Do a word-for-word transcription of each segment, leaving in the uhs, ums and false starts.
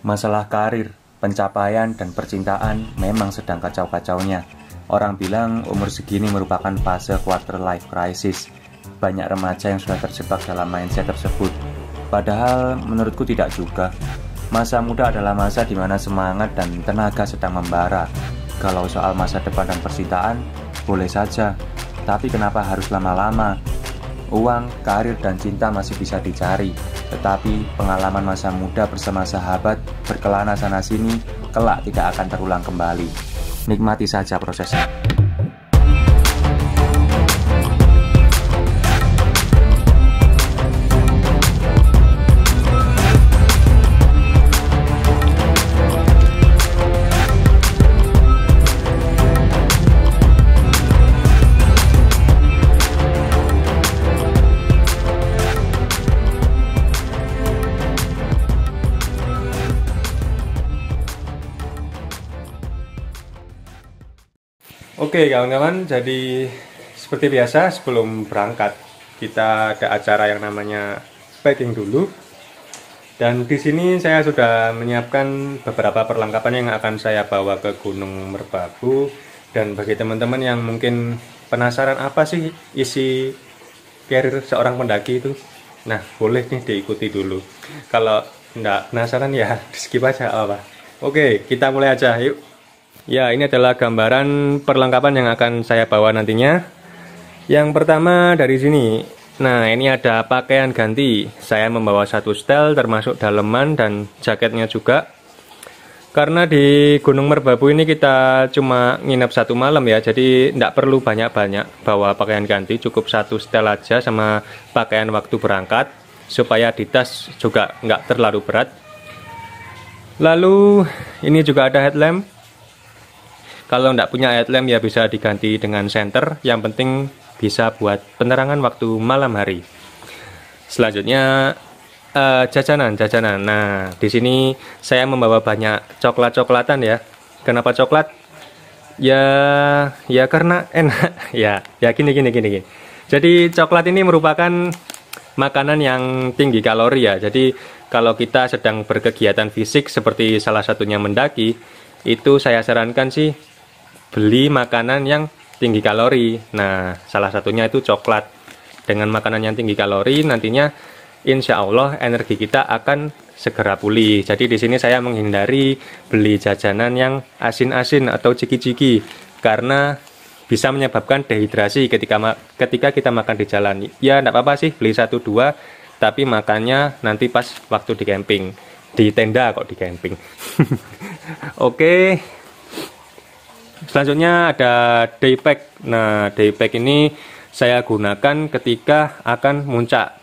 Masalah karir, pencapaian, dan percintaan memang sedang kacau-kacaunya. Orang bilang umur segini merupakan fase quarter life crisis. Banyak remaja yang sudah terjebak dalam mindset tersebut. Padahal menurutku tidak juga. Masa muda adalah masa di mana semangat dan tenaga sedang membara. Kalau soal masa depan dan percintaan, boleh saja. Tapi kenapa harus lama-lama? Uang, karir, dan cinta masih bisa dicari, tetapi pengalaman masa muda bersama sahabat berkelana sana-sini kelak tidak akan terulang kembali. Nikmati saja prosesnya. Oke kawan-kawan, jadi seperti biasa sebelum berangkat kita ada acara yang namanya packing dulu. Dan di sini saya sudah menyiapkan beberapa perlengkapan yang akan saya bawa ke Gunung Merbabu. Dan bagi teman-teman yang mungkin penasaran apa sih isi karir seorang pendaki itu, nah boleh nih diikuti dulu. Kalau nggak penasaran ya skip aja apa. Oke, kita mulai aja yuk. Ya, ini adalah gambaran perlengkapan yang akan saya bawa nantinya. Yang pertama dari sini. Nah, ini ada pakaian ganti. Saya membawa satu setel termasuk daleman dan jaketnya juga. Karena di Gunung Merbabu ini kita cuma nginep satu malam ya, jadi tidak perlu banyak-banyak bawa pakaian ganti. Cukup satu setel aja sama pakaian waktu berangkat, supaya di tas juga nggak terlalu berat. Lalu, ini juga ada headlamp. Kalau tidak punya headlamp ya bisa diganti dengan senter, yang penting bisa buat penerangan waktu malam hari. Selanjutnya uh, jajanan, jajanan. Nah, di sini saya membawa banyak coklat-coklatan ya. Kenapa coklat? Ya, ya karena enak. Ya, ya gini gini gini gini. Jadi coklat ini merupakan makanan yang tinggi kalori ya. Jadi kalau kita sedang berkegiatan fisik seperti salah satunya mendaki, itu saya sarankan sih beli makanan yang tinggi kalori. Nah, salah satunya itu coklat. Dengan makanan yang tinggi kalori, nantinya insya Allah energi kita akan segera pulih. Jadi di sini saya menghindari beli jajanan yang asin-asin atau ciki-ciki, karena bisa menyebabkan dehidrasi ketika ketika kita makan di jalan. Ya, enggak apa-apa sih beli satu dua, tapi makannya nanti pas waktu di camping, di tenda kok di camping. Oke. Selanjutnya ada day pack. Nah, day pack ini saya gunakan ketika akan muncak.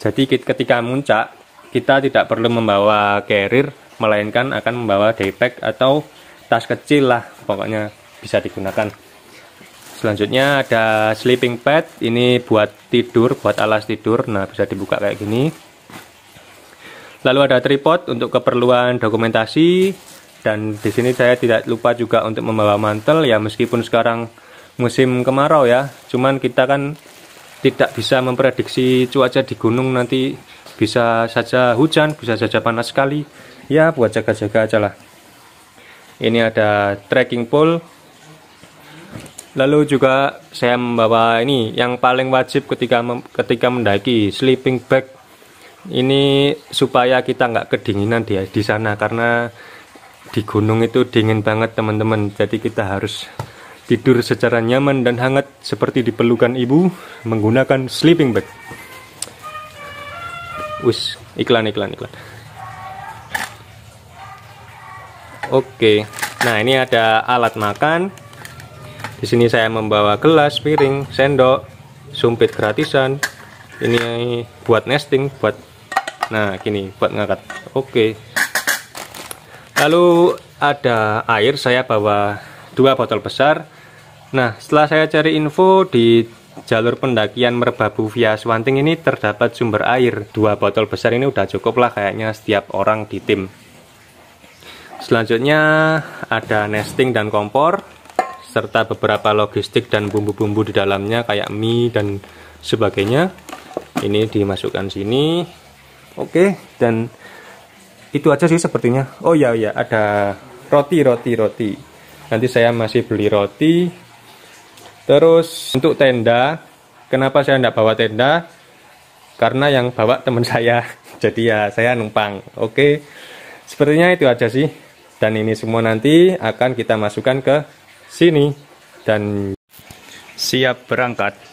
Jadi ketika muncak, kita tidak perlu membawa carrier, melainkan akan membawa day pack atau tas kecil lah, pokoknya bisa digunakan. Selanjutnya ada sleeping pad, ini buat tidur, buat alas tidur. Nah, bisa dibuka kayak gini. Lalu ada tripod untuk keperluan dokumentasi. Dan di sini saya tidak lupa juga untuk membawa mantel ya, meskipun sekarang musim kemarau ya, cuman kita kan tidak bisa memprediksi cuaca di gunung, nanti bisa saja hujan, bisa saja panas sekali ya, buat jaga-jaga aja lah. Ini ada trekking pole. Lalu juga saya membawa ini yang paling wajib ketika ketika mendaki, sleeping bag. Ini supaya kita nggak kedinginan dia di sana, karena di gunung itu dingin banget teman-teman. Jadi kita harus tidur secara nyaman dan hangat seperti dipelukan ibu menggunakan sleeping bag. Us, iklan iklan iklan. Oke. Nah, ini ada alat makan. Di sini saya membawa gelas, piring, sendok, sumpit gratisan. Ini buat nesting, buat nah gini, buat ngangkat. Oke. Lalu ada air, saya bawa dua botol besar. Nah, setelah saya cari info di jalur pendakian Merbabu via Suwanting ini terdapat sumber air. Dua botol besar ini udah cukup lah kayaknya setiap orang di tim. Selanjutnya ada nesting dan kompor, serta beberapa logistik dan bumbu-bumbu di dalamnya kayak mie dan sebagainya. Ini dimasukkan sini. Oke, dan Itu aja sih sepertinya. Oh iya, iya, ada roti, roti, roti. Nanti saya masih beli roti. Terus untuk tenda, kenapa saya tidak bawa tenda? Karena yang bawa teman saya. Jadi ya saya numpang. Oke, sepertinya itu aja sih. Dan ini semua nanti akan kita masukkan ke sini. Dan siap berangkat.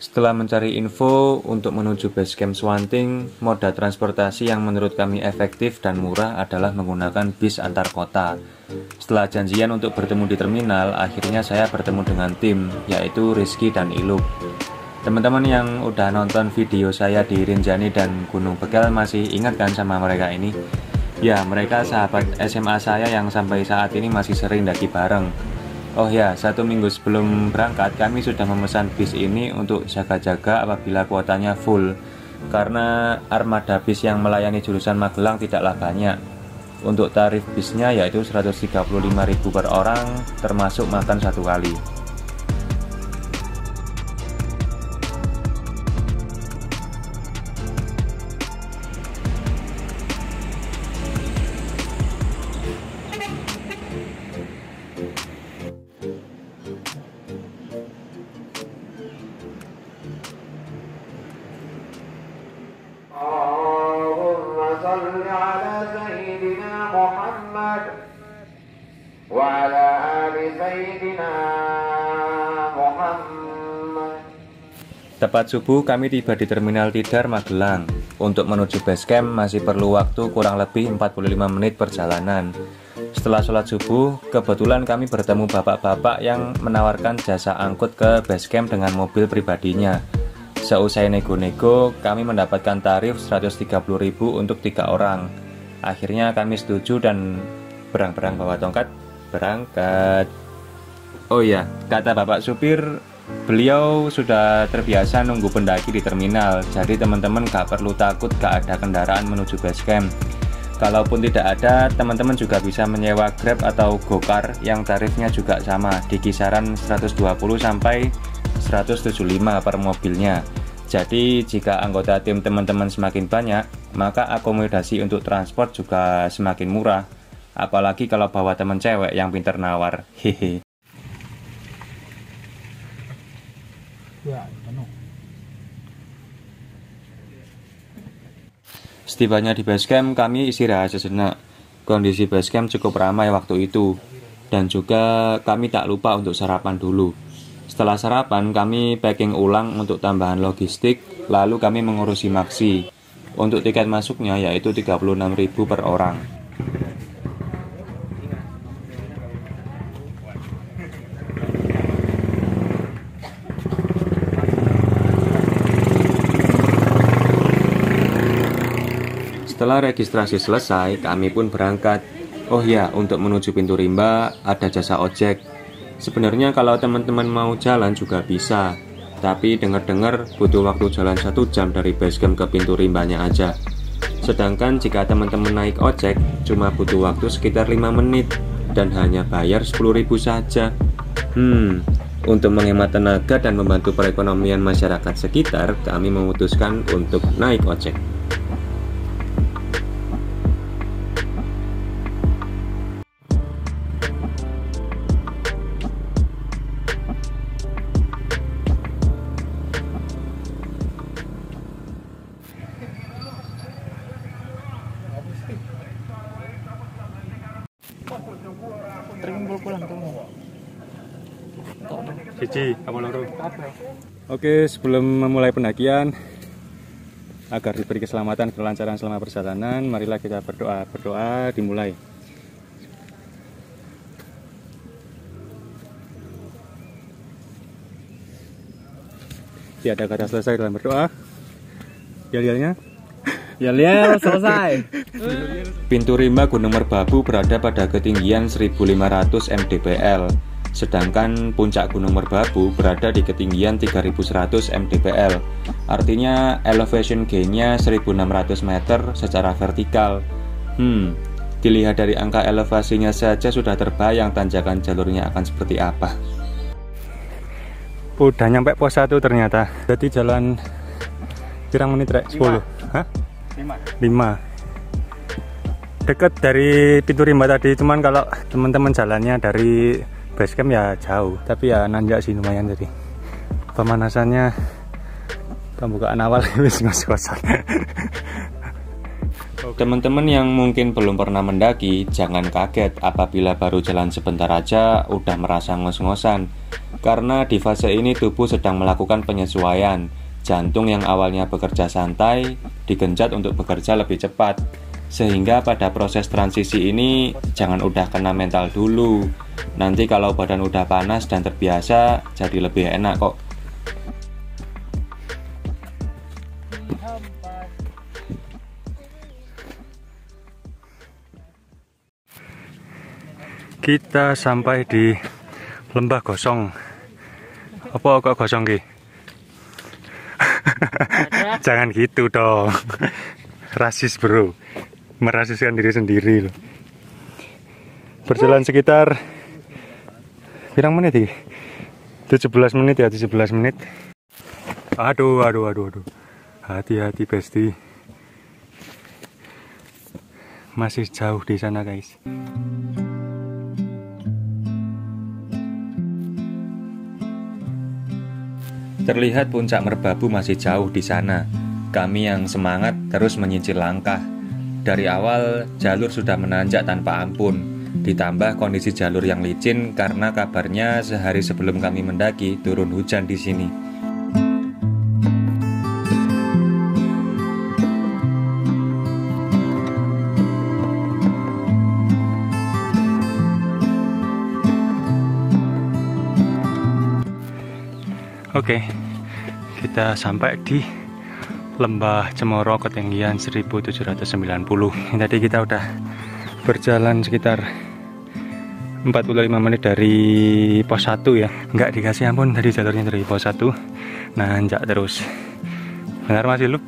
Setelah mencari info untuk menuju base camp Suwanting, moda transportasi yang menurut kami efektif dan murah adalah menggunakan bis antar kota. Setelah janjian untuk bertemu di terminal, akhirnya saya bertemu dengan tim, yaitu Rizky dan Iluk. Teman-teman yang udah nonton video saya di Rinjani dan Gunung Bekal masih ingat kan sama mereka ini? Ya, mereka sahabat S M A saya yang sampai saat ini masih sering daki bareng. Oh ya, satu minggu sebelum berangkat kami sudah memesan bis ini untuk jaga-jaga apabila kuotanya full. Karena armada bis yang melayani jurusan Magelang tidaklah banyak. Untuk tarif bisnya yaitu seratus tiga puluh lima ribu per orang, termasuk makan satu kali. Tepat subuh kami tiba di Terminal Tidar, Magelang. Untuk menuju base camp masih perlu waktu kurang lebih empat puluh lima menit perjalanan. Setelah sholat subuh, kebetulan kami bertemu bapak-bapak yang menawarkan jasa angkut ke base camp dengan mobil pribadinya. Seusai nego-nego, kami mendapatkan tarif seratus tiga puluh ribu untuk tiga orang. Akhirnya kami setuju dan berang-berang bawa tongkat berangkat. Oh iya, kata bapak supir, beliau sudah terbiasa nunggu pendaki di terminal, jadi teman-teman gak perlu takut gak ada kendaraan menuju base camp. Kalaupun tidak ada, teman-teman juga bisa menyewa Grab atau Gokar yang tarifnya juga sama, di kisaran seratus dua puluh sampai seratus tujuh puluh lima per mobilnya. Jadi jika anggota tim teman-teman semakin banyak, maka akomodasi untuk transport juga semakin murah. Apalagi kalau bawa teman cewek yang pintar nawar. Hehe. Setibanya di base camp, kami istirahat sejenak. Kondisi base camp cukup ramai waktu itu. Dan juga kami tak lupa untuk sarapan dulu. Setelah sarapan, kami packing ulang untuk tambahan logistik. Lalu kami mengurusi maksi. Untuk tiket masuknya yaitu tiga puluh enam ribu per orang. Setelah registrasi selesai, kami pun berangkat. Oh ya, untuk menuju pintu rimba ada jasa ojek. Sebenarnya kalau teman-teman mau jalan juga bisa, tapi dengar-dengar butuh waktu jalan satu jam dari base camp ke pintu rimbanya aja. Sedangkan jika teman-teman naik ojek, cuma butuh waktu sekitar lima menit dan hanya bayar sepuluh ribu saja. Hmm, untuk menghemat tenaga dan membantu perekonomian masyarakat sekitar, kami memutuskan untuk naik ojek. Oke, sebelum memulai pendakian, agar diberi keselamatan kelancaran selama perjalanan, marilah kita berdoa. Berdoa dimulai. Tiada kata selesai dalam berdoa. Yel-yelnya? Yel-yel selesai. Pintu rimba Gunung Merbabu berada pada ketinggian seribu lima ratus mdpl. Sedangkan puncak Gunung Merbabu berada di ketinggian tiga ribu seratus mdpl. Artinya elevation gainnya seribu enam ratus meter secara vertikal. Hmm, dilihat dari angka elevasinya saja sudah terbayang tanjakan jalurnya akan seperti apa. Udah nyampe pos satu ternyata. Jadi jalan kurang menit rek, sepuluh. Hah? lima. Deket dari pintu rimba tadi, cuman kalau teman-teman jalannya dari base camp ya jauh, tapi ya nanjak sih lumayan tadi. Pemanasannya pembukaan awal wis ngos-ngosan. Teman-teman yang mungkin belum pernah mendaki, jangan kaget apabila baru jalan sebentar aja udah merasa ngos-ngosan. Karena di fase ini tubuh sedang melakukan penyesuaian. Jantung yang awalnya bekerja santai, digenjot untuk bekerja lebih cepat. Sehingga pada proses transisi ini, jangan udah kena mental dulu. Nanti kalau badan udah panas dan terbiasa, jadi lebih enak kok. Kita sampai di Lembah Gosong. Apa kok gosong ki? Jangan gitu dong. Rasis bro. Merasiskan diri sendiri loh. Berjalan sekitar berapa menit iki? tujuh belas menit ya, tujuh belas menit. Aduh, aduh, aduh, aduh. Hati-hati besti. Masih jauh di sana, guys. Terlihat puncak Merbabu masih jauh di sana. Kami yang semangat terus menyicil langkah. Dari awal, jalur sudah menanjak tanpa ampun. Ditambah kondisi jalur yang licin karena kabarnya sehari sebelum kami mendaki turun hujan di sini. Oke, kita sampai di Lembah Cemoro ketinggian seribu tujuh ratus sembilan puluh. Tadi kita udah berjalan sekitar empat puluh lima menit dari pos satu ya. Nggak dikasih ampun tadi jalurnya dari pos satu. Nanjak terus. Benar Mas Ilup?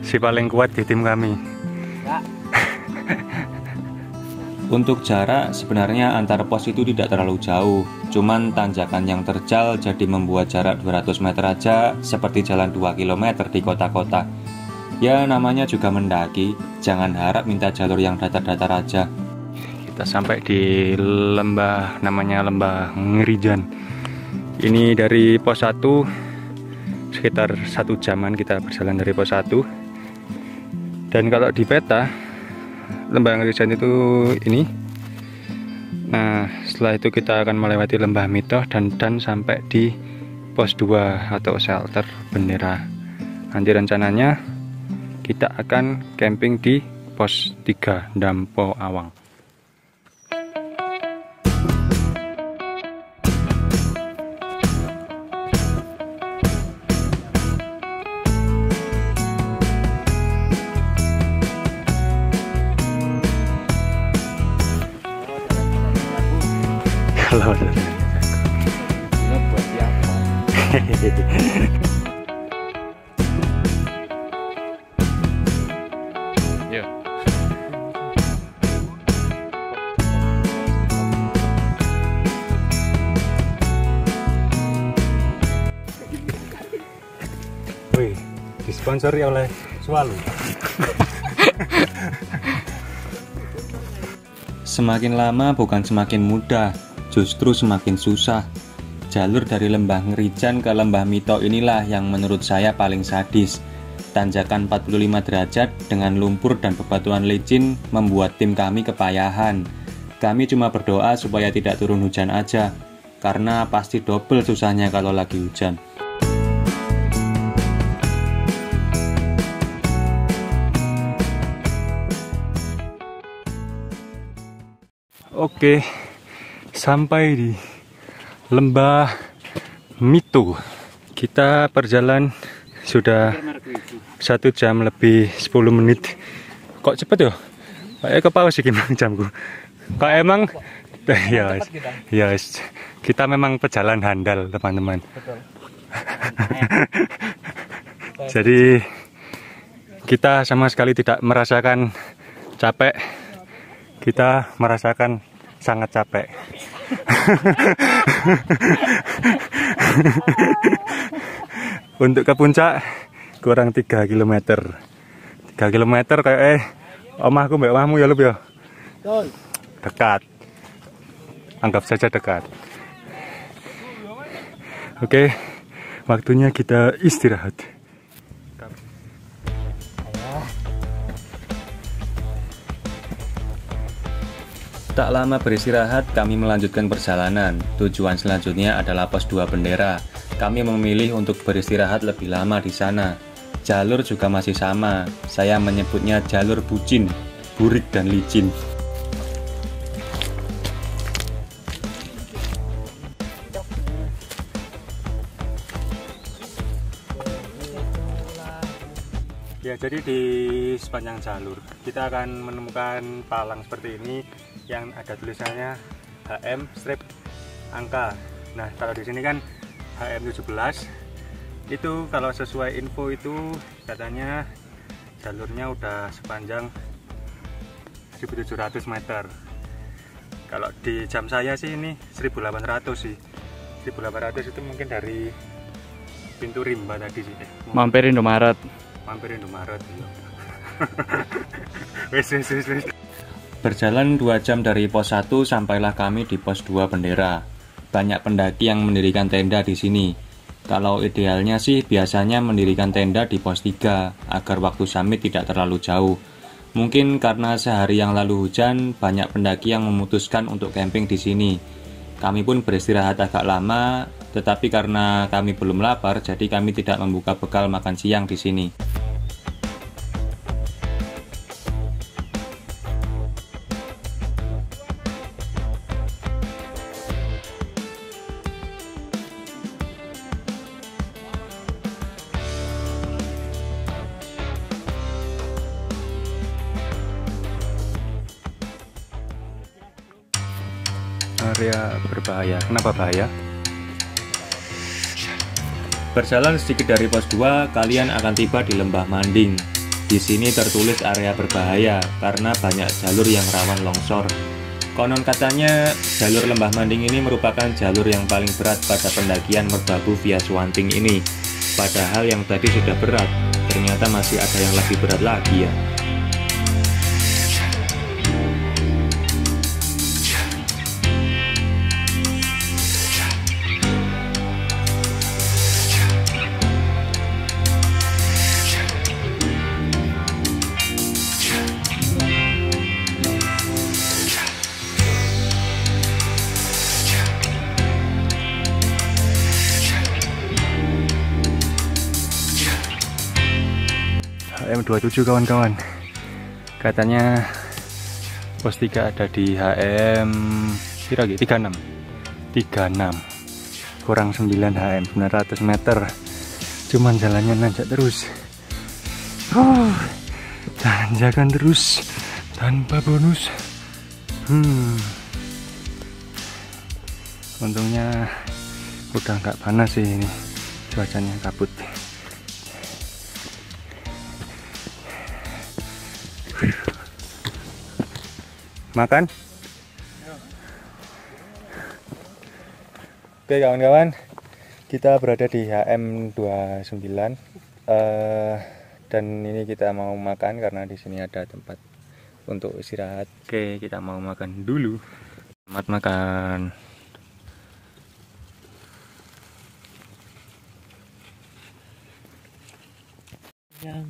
Si paling kuat di tim kami. Ya. Untuk jarak sebenarnya antar pos itu tidak terlalu jauh. Cuman tanjakan yang terjal jadi membuat jarak dua ratus meter aja seperti jalan dua kilometer di kota-kota. Ya namanya juga mendaki, jangan harap minta jalur yang datar-datar aja. Kita sampai di lembah, namanya Lembah Ngerijan. Ini dari pos satu sekitar satu jaman kita berjalan dari pos satu. Dan kalau di peta Lembah Ngerijan itu ini. Nah, setelah itu kita akan melewati Lembah Mitoh dan dan sampai di pos dua atau shelter bendera. Nanti rencananya kita akan camping di pos tiga Dampo Awang. Wih, disponsori oleh Swalu. Semakin lama bukan semakin mudah, justru semakin susah. Jalur dari Lembah Ngerijan ke Lembah Mitoh inilah yang menurut saya paling sadis. Tanjakan empat puluh lima derajat dengan lumpur dan bebatuan licin membuat tim kami kepayahan. Kami cuma berdoa supaya tidak turun hujan aja, karena pasti double susahnya kalau lagi hujan. Oke, sampai di Lembah Mitoh. Kita perjalanan sudah satu jam lebih sepuluh menit. Kok cepet ya? Kayak kepaus sih gimana jamku. Kok emang? Ya, ya, kita memang pejalan handal teman-teman. Jadi kita sama sekali tidak merasakan capek. Kita merasakan sangat capek. Untuk ke puncak kurang tiga kilometer. tiga kilometer kayak eh omahku mbak omahmu ya, Lup ya. Dekat. Anggap saja dekat. Oke, waktunya kita istirahat. Tak lama beristirahat, kami melanjutkan perjalanan. Tujuan selanjutnya adalah pos dua bendera. Kami memilih untuk beristirahat lebih lama di sana. Jalur juga masih sama. Saya menyebutnya jalur bucin, burik dan licin. Ya, jadi di sepanjang jalur kita akan menemukan palang seperti ini yang ada tulisannya H M strip angka. Nah, kalau di sini kan H M tujuh belas. Itu kalau sesuai info itu katanya jalurnya udah sepanjang seribu tujuh ratus meter. Kalau di jam saya sih ini seribu delapan ratus sih. seribu delapan ratus itu mungkin dari pintu Rimba tadi sih. Mampir Indomaret. Mampir Indomaret. Wes wes wes. Berjalan dua jam dari pos satu sampailah kami di pos dua bendera. Banyak pendaki yang mendirikan tenda di sini. Kalau idealnya sih biasanya mendirikan tenda di pos tiga agar waktu summit tidak terlalu jauh. Mungkin karena sehari yang lalu hujan, banyak pendaki yang memutuskan untuk camping di sini. Kami pun beristirahat agak lama, tetapi karena kami belum lapar, jadi kami tidak membuka bekal makan siang di sini. Area berbahaya. Kenapa bahaya? Berjalan sedikit dari pos dua, kalian akan tiba di Lembah Mandhing. Di sini tertulis area berbahaya karena banyak jalur yang rawan longsor. Konon katanya jalur Lembah Mandhing ini merupakan jalur yang paling berat pada pendakian Merbabu via Suwanting ini. Padahal yang tadi sudah berat, ternyata masih ada yang lebih berat lagi ya. H M dua puluh tujuh kawan-kawan. Katanya pos tiga ada di H M Siragi tiga puluh enam. tiga puluh enam. Kurang sembilan H M sembilan ratus meter. Cuman jalannya nanjak terus. Oh, tanjakan terus tanpa bonus. Hmm. Untungnya udah nggak panas sih ini. Cuacanya kabut. Makan. Oke kawan-kawan, kita berada di H M dua puluh sembilan uh, dan ini kita mau makan karena di sini ada tempat untuk istirahat. Oke, kita mau makan dulu. Selamat makan. Yang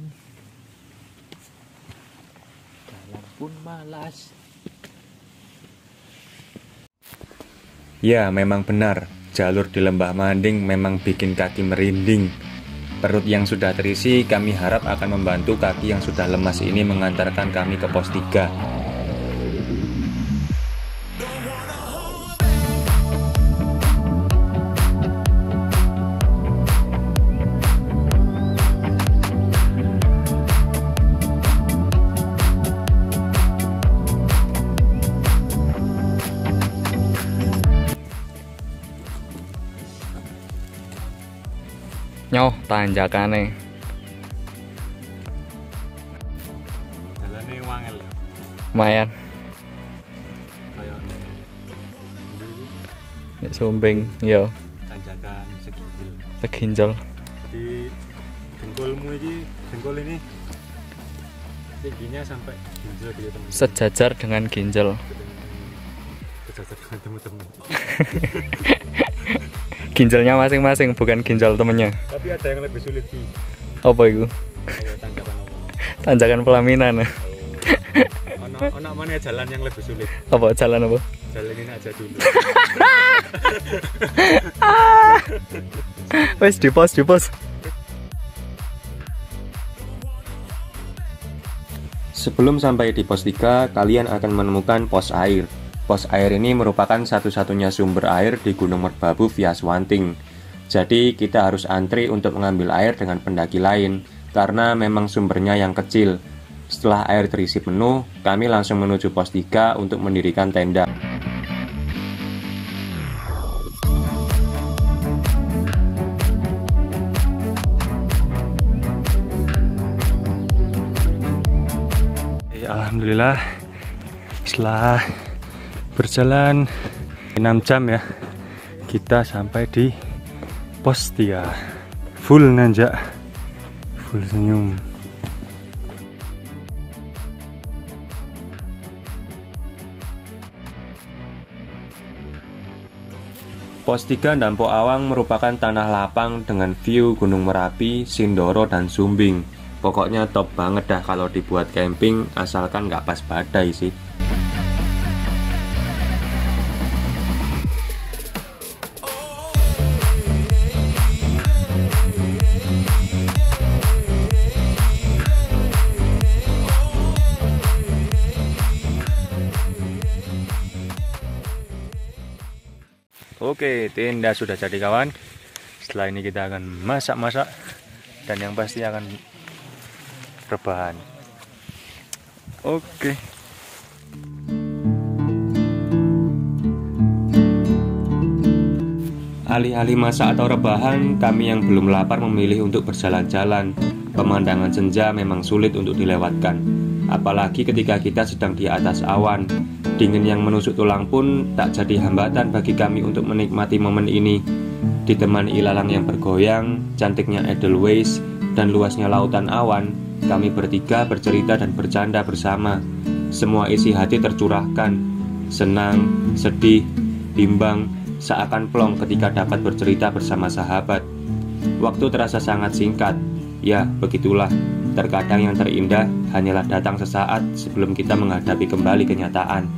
jalan pun malas. Ya, memang benar, jalur di Lembah Mandhing memang bikin kaki merinding. Perut yang sudah terisi, kami harap akan membantu kaki yang sudah lemas ini mengantarkan kami ke pos tiga. Nyoh, tanjakannya jalannya wangel lumayan kayak Sumbing, yo. Tanjakan Terginjal. Di dengkulmu ini, dengkul ini tingginya sampai ginjal gitu teman-teman. Sejajar dengan ginjal. Sejajar dengan teman-teman. Ginjalnya masing-masing, bukan ginjal temennya. Tapi ada yang lebih sulit sih. Apa itu? Tanjakan, tanjakan pelaminan. Anak mana jalan yang lebih sulit? Apa jalan apa? Jalanin aja dulu. Wes di pos, di pos. Sebelum sampai di pos tiga, kalian akan menemukan pos air. Pos air ini merupakan satu-satunya sumber air di Gunung Merbabu via Suwanting. Jadi kita harus antri untuk mengambil air dengan pendaki lain, karena memang sumbernya yang kecil. Setelah air terisi penuh, kami langsung menuju pos tiga untuk mendirikan tenda. Alhamdulillah, setelah berjalan enam jam ya, kita sampai di pos tiga. Full nanjak, full senyum. Pos tiga Dampo Awang merupakan tanah lapang dengan view Gunung Merapi, Sindoro, dan Sumbing. Pokoknya top banget dah kalau dibuat camping, asalkan nggak pas badai sih. Oke, tenda sudah jadi kawan. Setelah ini kita akan masak-masak, dan yang pasti akan rebahan. Oke. Alih-alih masak atau rebahan, kami yang belum lapar memilih untuk berjalan-jalan. Pemandangan senja memang sulit untuk dilewatkan, apalagi ketika kita sedang di atas awan. Dingin yang menusuk tulang pun tak jadi hambatan bagi kami untuk menikmati momen ini. Ditemani ilalang yang bergoyang, cantiknya edelweiss, dan luasnya lautan awan, kami bertiga bercerita dan bercanda bersama. Semua isi hati tercurahkan, senang, sedih, bimbang, seakan plong ketika dapat bercerita bersama sahabat. Waktu terasa sangat singkat. Ya, begitulah. Terkadang yang terindah hanyalah datang sesaat sebelum kita menghadapi kembali kenyataan.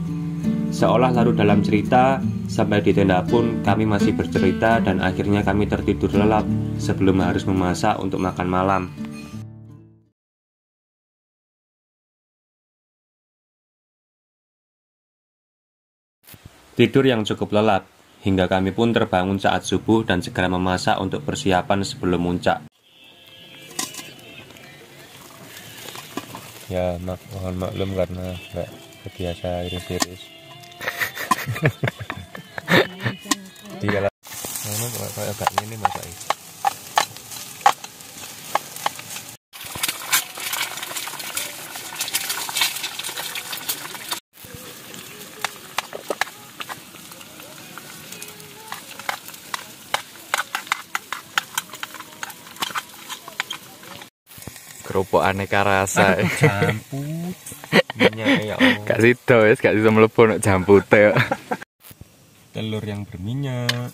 Seolah larut dalam cerita, sampai di tenda pun kami masih bercerita dan akhirnya kami tertidur lelap sebelum harus memasak untuk makan malam. Tidur yang cukup lelap, hingga kami pun terbangun saat subuh dan segera memasak untuk persiapan sebelum puncak. Ya, mak, mohon maklum karena nggak terbiasa iris-iris. Dia lah, mana kok agak ini masak ini. Kerupuk aneka rasa. Jamput. Minyak ya. Gak sido wis, gak sido mlebu nek jampute. Telur yang berminyak.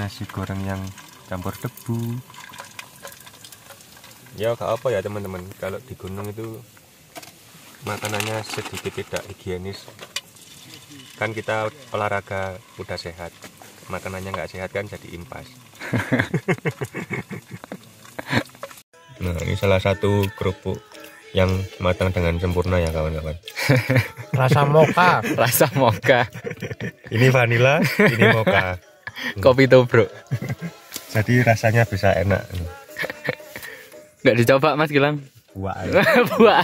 Nasi goreng yang campur debu. Ya gak apa ya teman-teman, kalau di gunung itu makanannya sedikit tidak higienis. Kan kita olahraga udah sehat. Makanannya nggak sehat kan jadi impas. Nah, ini salah satu kerupuk yang matang dengan sempurna ya kawan-kawan. Rasa mocha, rasa mocha. Ini vanila, ini mocha. Kopi tubruk. Jadi rasanya bisa enak. Nggak dicoba Mas Gilang? Buah. Buah.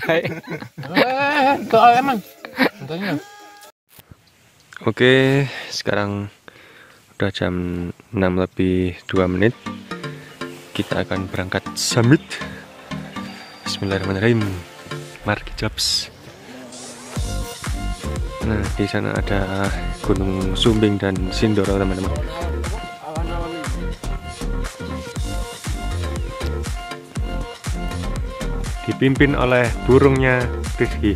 Soal emang. Tentunya. Oke, sekarang udah jam enam lebih dua menit. Kita akan berangkat summit. Bismillahirrahmanirrahim. Mari jobs. Nah, di sana ada Gunung Sumbing dan Sindoro teman-teman. dipimpin oleh burungnya Rizky.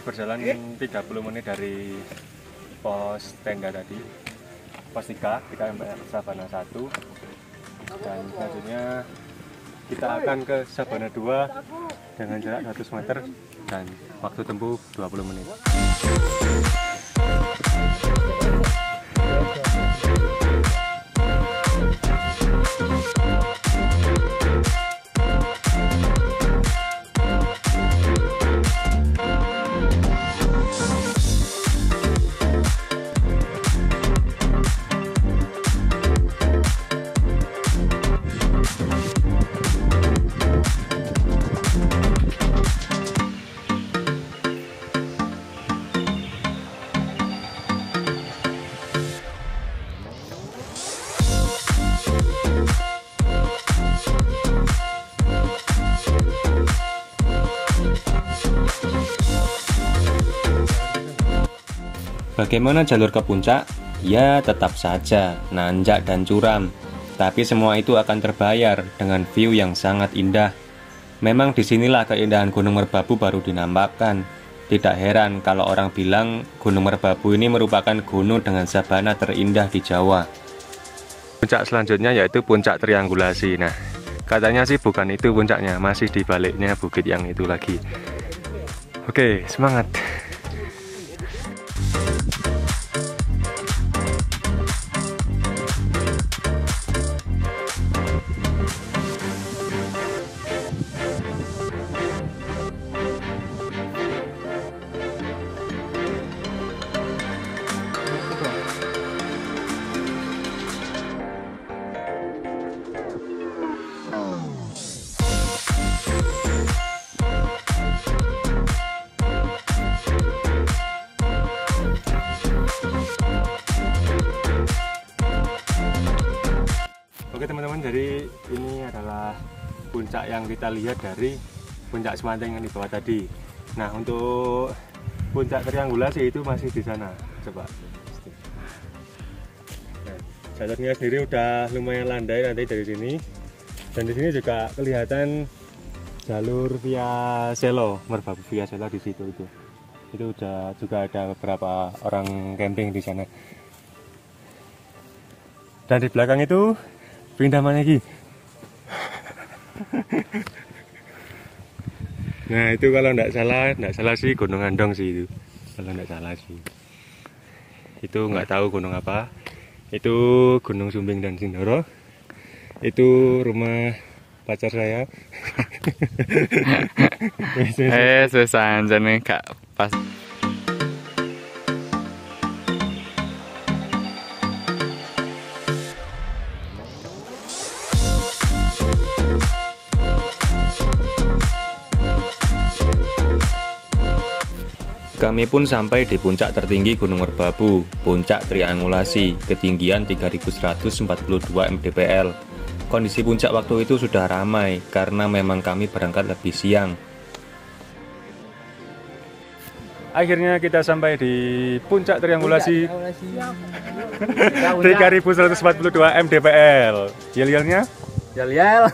Berjalan tiga puluh menit dari pos tenda tadi, pos tiga, kita sampai Sabana satu, dan selanjutnya kita akan ke Sabana dua dengan jarak seratus meter dan waktu tempuh dua puluh menit. Bagaimana jalur ke puncak? Ya, tetap saja nanjak dan curam. Tapi semua itu akan terbayar dengan view yang sangat indah. Memang disinilah keindahan Gunung Merbabu baru dinampakkan. Tidak heran kalau orang bilang Gunung Merbabu ini merupakan gunung dengan sabana terindah di Jawa. Puncak selanjutnya yaitu Puncak Triangulasi. Nah, katanya sih bukan itu puncaknya, masih di baliknya bukit yang itu lagi. Oke, semangat. Oke teman-teman, jadi ini adalah puncak yang kita lihat dari puncak Suwanting yang di bawah tadi. Nah, untuk puncak Triangulasi itu masih di sana. Coba. Nah, jalurnya sendiri udah lumayan landai nanti dari sini. Dan di sini juga kelihatan jalur via Selo, Merbabu via Selo di situ itu. Itu udah juga ada beberapa orang camping di sana. Dan di belakang itu pindah mana lagi? Nah, itu kalau nggak salah, nggak salah sih Gunung Andong sih itu. Kalau nggak salah sih. Itu nggak tahu gunung apa. Itu Gunung Sumbing dan Sindoro. Itu rumah pacar saya. Eh, susah aja nih, Kak. Pas. Kami pun sampai di puncak tertinggi Gunung Merbabu, Puncak Triangulasi, ketinggian tiga ribu seratus empat puluh dua mdpl. Kondisi puncak waktu itu sudah ramai, karena memang kami berangkat lebih siang. Akhirnya kita sampai di Puncak Triangulasi, tiga ribu seratus empat puluh dua mdpl. Yel-yelnya? Yel-yel,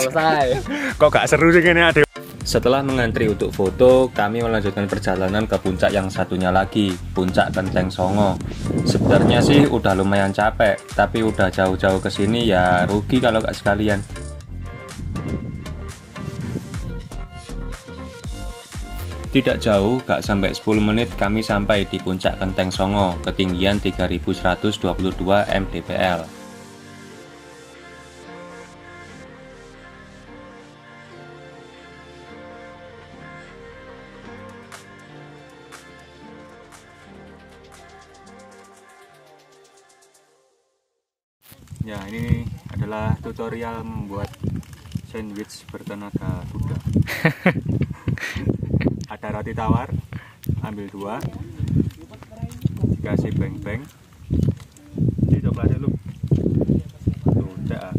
selesai. Kok gak seru sih ini ada? Setelah mengantri untuk foto, kami melanjutkan perjalanan ke puncak yang satunya lagi, Puncak Kenteng Songo. Sebenarnya sih udah lumayan capek, tapi udah jauh-jauh ke sini ya rugi kalau gak sekalian. Tidak jauh, gak sampai sepuluh menit kami sampai di Puncak Kenteng Songo, ketinggian tiga ribu seratus dua puluh dua mdpl. adalah tutorial membuat sandwich bertenaga Buddha. Ada roti tawar, ambil dua, dikasih beng-beng. Ini coklatnya lu, udah.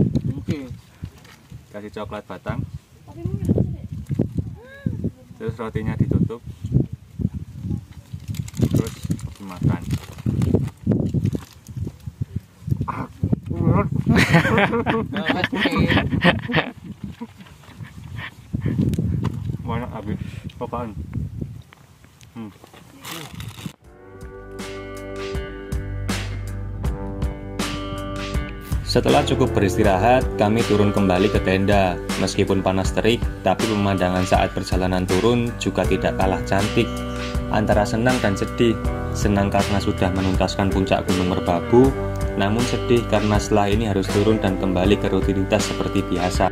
Kasih coklat batang. Terus rotinya ditutup. Terus dimakan. Mana habis apaan? Hmm. Setelah cukup beristirahat, kami turun kembali ke tenda. Meskipun panas terik, tapi pemandangan saat perjalanan turun juga tidak kalah cantik. Antara senang dan sedih. Senang karena sudah menuntaskan puncak Gunung Merbabu, namun sedih karena setelah ini harus turun dan kembali ke rutinitas seperti biasa.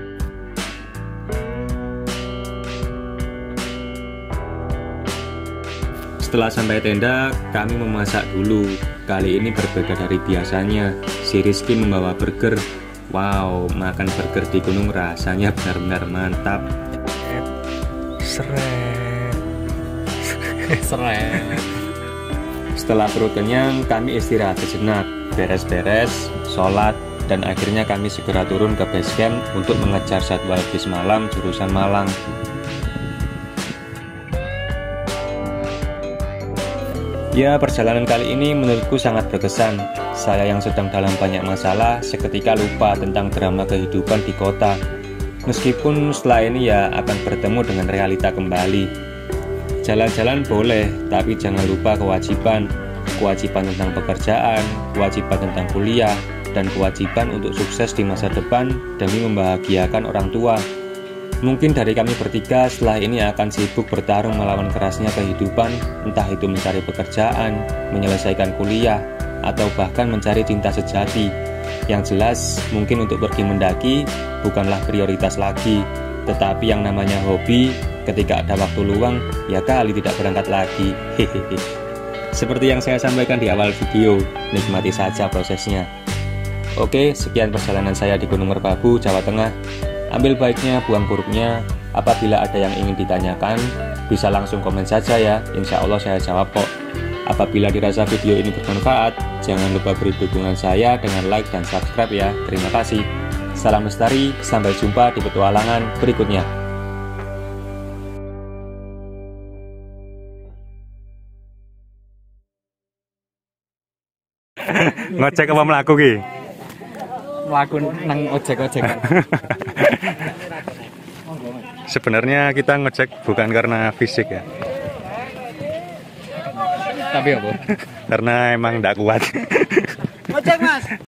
Setelah sampai tenda, kami memasak dulu. Kali ini berbeda dari biasanya. Si Rizky membawa burger. Wow, makan burger di gunung rasanya benar-benar mantap. Seret, seret. Setelah perut kenyang, kami istirahat sejenak, beres-beres, sholat, dan akhirnya kami segera turun ke base camp untuk mengejar jadwal bis malam jurusan Malang. Ya, perjalanan kali ini menurutku sangat berkesan. Saya yang sedang dalam banyak masalah seketika lupa tentang drama kehidupan di kota. Meskipun setelah ini ya akan bertemu dengan realita kembali. Jalan-jalan boleh, tapi jangan lupa kewajiban. Kewajiban tentang pekerjaan, kewajiban tentang kuliah, dan kewajiban untuk sukses di masa depan demi membahagiakan orang tua. Mungkin dari kami bertiga setelah ini akan sibuk bertarung melawan kerasnya kehidupan, entah itu mencari pekerjaan, menyelesaikan kuliah, atau bahkan mencari cinta sejati. Yang jelas, mungkin untuk pergi mendaki bukanlah prioritas lagi, tetapi yang namanya hobi, ketika ada waktu luang, ya kali tidak berangkat lagi. Hehehe. Seperti yang saya sampaikan di awal video, nikmati saja prosesnya. Oke, sekian perjalanan saya di Gunung Merbabu, Jawa Tengah. Ambil baiknya, buang buruknya. Apabila ada yang ingin ditanyakan, bisa langsung komen saja ya, insya Allah saya jawab kok. Apabila dirasa video ini bermanfaat, jangan lupa beri dukungan saya dengan like dan subscribe ya. Terima kasih. Salam lestari, sampai jumpa di petualangan berikutnya. Ngojek apa melaku ki? Melaku nang ojek-ojek. Sebenarnya kita ngojek bukan karena fisik ya. Tapi apa? Karena emang ndak kuat. Ngojek mas.